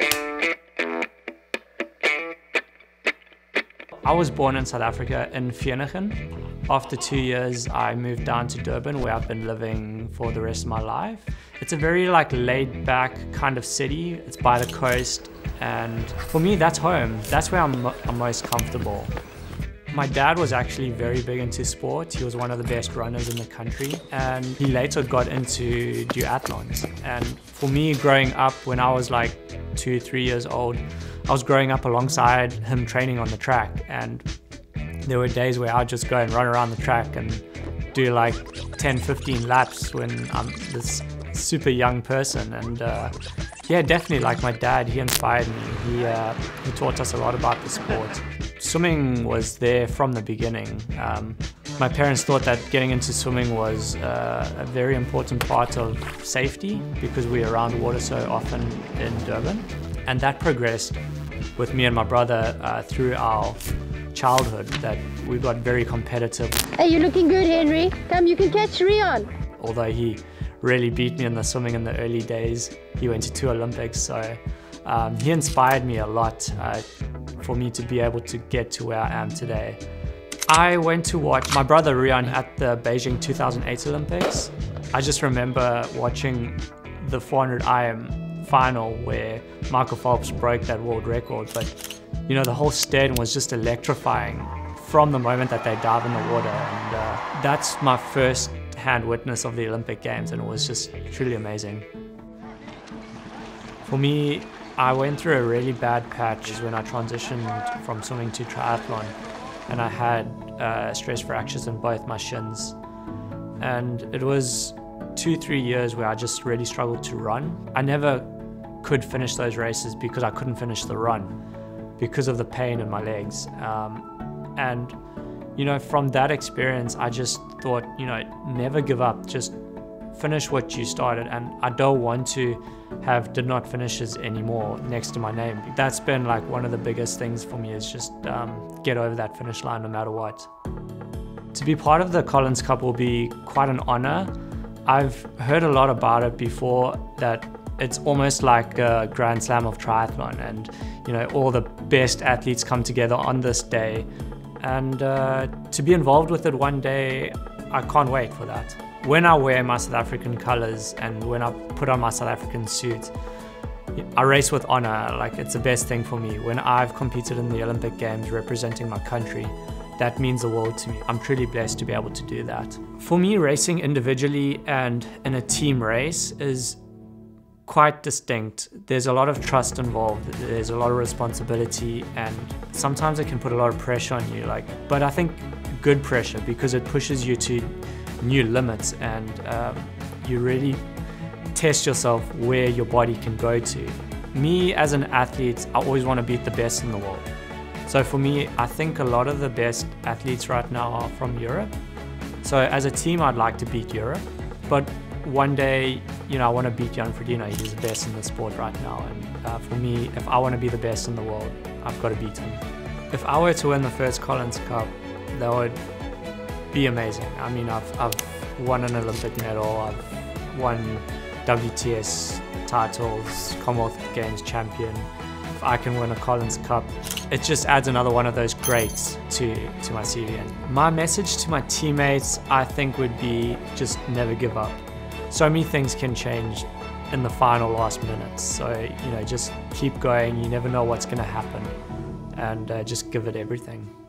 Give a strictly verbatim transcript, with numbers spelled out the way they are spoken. I was born in South Africa, in Vereeniging. After two years, I moved down to Durban, where I've been living for the rest of my life. It's a very like laid-back kind of city. It's by the coast, and for me, that's home. That's where I'm, I'm most comfortable. My dad was actually very big into sports. He was one of the best runners in the country, and he later got into duathlons. And for me, growing up, when I was like two, three years old, I was growing up alongside him training on the track, and there were days where I'd just go and run around the track and do like ten, fifteen laps when I'm this super young person. And uh, yeah, definitely like my dad, he inspired me. He, uh, he taught us a lot about the sport. Swimming was there from the beginning. Um, my parents thought that getting into swimming was uh, a very important part of safety because we're around water so often in Durban. And that progressed with me and my brother uh, through our childhood, that we got very competitive. Hey, you're looking good, Henry. Come, you can catch Reon. Although he really beat me in the swimming in the early days, he went to two Olympics, so um, he inspired me a lot uh, for me to be able to get to where I am today. I went to watch my brother Ryan at the Beijing two thousand eight Olympics. I just remember watching the four hundred I M final where Michael Phelps broke that world record, but you know, the whole stadium was just electrifying from the moment that they dive in the water, and uh, that's my first hand witness of the Olympic Games, and it was just truly amazing. For me, I went through a really bad patch when I transitioned from swimming to triathlon, and I had uh, stress fractures in both my shins, and it was two, three years where I just really struggled to run. I never could finish those races because I couldn't finish the run because of the pain in my legs. Um, and, you know, from that experience, I just thought, you know, never give up, just finish what you started. And I don't want to have did not finishes anymore next to my name. That's been like one of the biggest things for me, is just um, get over that finish line no matter what. To be part of the Collins Cup will be quite an honor. I've heard a lot about it before, that it's almost like a Grand Slam of triathlon, and you know, all the best athletes come together on this day, and uh, to be involved with it one day, I can't wait for that. When I wear my South African colours and when I put on my South African suit, I race with honour. Like, it's the best thing for me. When I've competed in the Olympic Games representing my country, that means the world to me. I'm truly blessed to be able to do that. For me, racing individually and in a team race is quite distinct. There's a lot of trust involved. There's a lot of responsibility, and sometimes it can put a lot of pressure on you. Like, but I think good pressure, because it pushes you to new limits, and um, you really test yourself where your body can go to. Me as an athlete, I always want to beat the best in the world. So for me, I think a lot of the best athletes right now are from Europe. So as a team, I'd like to beat Europe. But one day, you know, I want to beat Jan Frodeno. He's the best in the sport right now. And uh, for me, if I want to be the best in the world, I've got to beat him. If I were to win the first Collins Cup, that would be amazing. I mean, I've, I've won an Olympic medal. I've won W T S titles, Commonwealth Games champion. If I can win a Collins Cup, it just adds another one of those greats to, to my C V. And my message to my teammates, I think, would be just never give up. So many things can change in the final last minutes. So, you know, just keep going. You never know what's going to happen, and uh, just give it everything.